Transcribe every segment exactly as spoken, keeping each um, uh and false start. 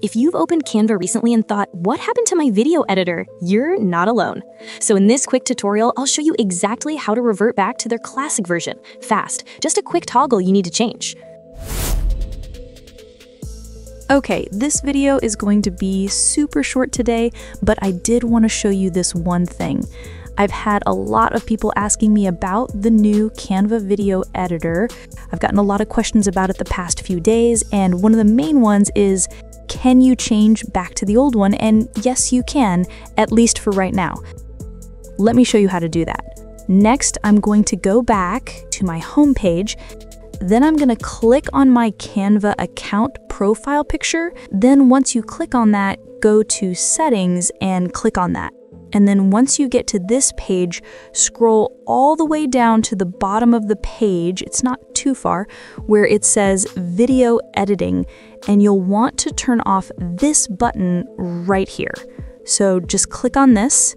If you've opened Canva recently and thought, what happened to my video editor? You're not alone. So in this quick tutorial, I'll show you exactly how to revert back to their classic version, fast, just a quick toggle you need to change. Okay, this video is going to be super short today, but I did want to show you this one thing. I've had a lot of people asking me about the new Canva video editor. I've gotten a lot of questions about it the past few days, and one of the main ones is, can you change back to the old one? And yes, you can, at least for right now. Let me show you how to do that. Next, I'm going to go back to my homepage. Then I'm gonna click on my Canva account profile picture. Then once you click on that, go to settings and click on that. And then once you get to this page, scroll all the way down to the bottom of the page, it's not too far, where it says video editing, and you'll want to turn off this button right here. So just click on this,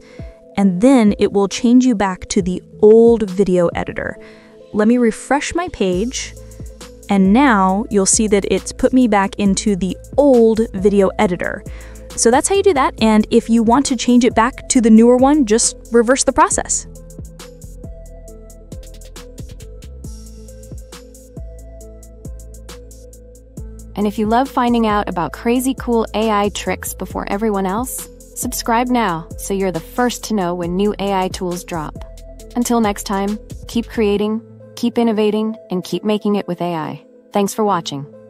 and then it will change you back to the old video editor. Let me refresh my page, and now you'll see that it's put me back into the old video editor. So that's how you do that, and if you want to change it back to the newer one, just reverse the process. And if you love finding out about crazy cool A I tricks before everyone else, subscribe now so you're the first to know when new A I tools drop. Until next time, keep creating, keep innovating, and keep making it with A I. Thanks for watching.